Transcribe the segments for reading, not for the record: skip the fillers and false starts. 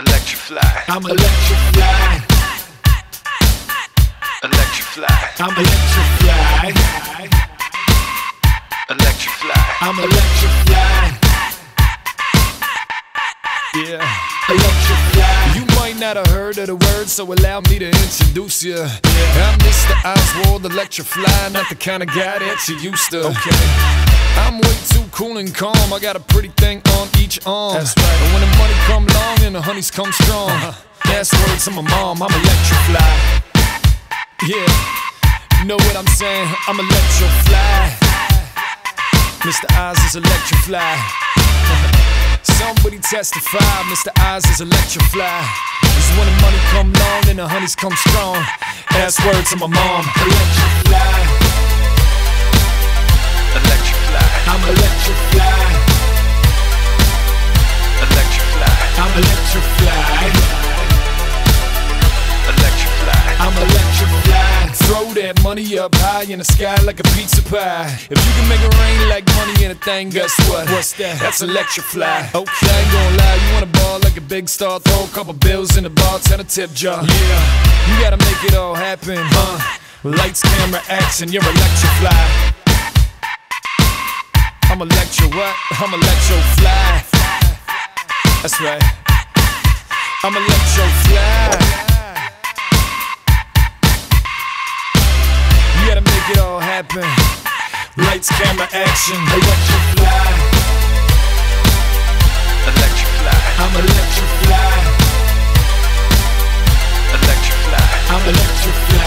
Electrofly. I'm electrofly. Electrofly. I'm electrofly. Electrofly. I'm electrofly. Yeah. Electrofly. You might not have heard of the word, so allow me to introduce you. I'm Mr. Ozwald Electrofly, not the kind of guy that you used to. Okay. I'm way too cool and calm. I got a pretty thing on each arm. That's right. And when the money come long and the honeys come strong, that's words to my mom. I'm electrofly. Yeah, you know what I'm saying? I'm electrofly. Mr. Oz is electrofly. Somebody testify, Mr. Oz is electrofly. 'Cause when the money come long and the honeys come strong, that's words to my mom. Electrofly. I'm electrofly. Electrofly. I'm electrofly. Electrofly. I'm electrofly. Throw that money up high in the sky like a pizza pie. If you can make it rain like money in a thing, guess what? What's that? That's electrofly. Okay, I ain't gonna lie, you wanna ball like a big star, throw a couple bills in the bartender tip jar. Yeah, you gotta make it all happen, huh? Lights, camera, action, you're electrofly. I'm electro what? I'm electrofly. That's right. I'm electrofly. You gotta make it all happen. Lights, camera, action. Electrofly. Electrofly. I'm electrofly. Electrofly. I'm electrofly.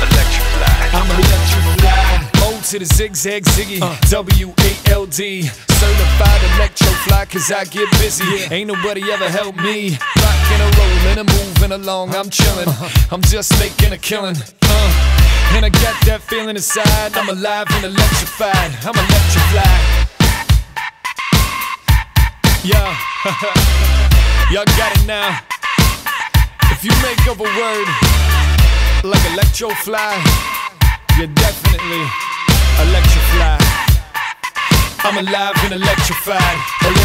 Electrofly. I'm electrofly. To the zigzag ziggy, W-A-L-D, certified electrofly, 'cause I get busy. Ain't nobody ever helped me. Rockin' and rollin' and moving along, I'm chillin'. I'm just making a killin'. And I got that feeling inside. I'm alive and electrified. I'm electrofly. Yeah, y'all got it now. If you make up a word like electrofly, you're definitely electrofly. I'm alive and electrified.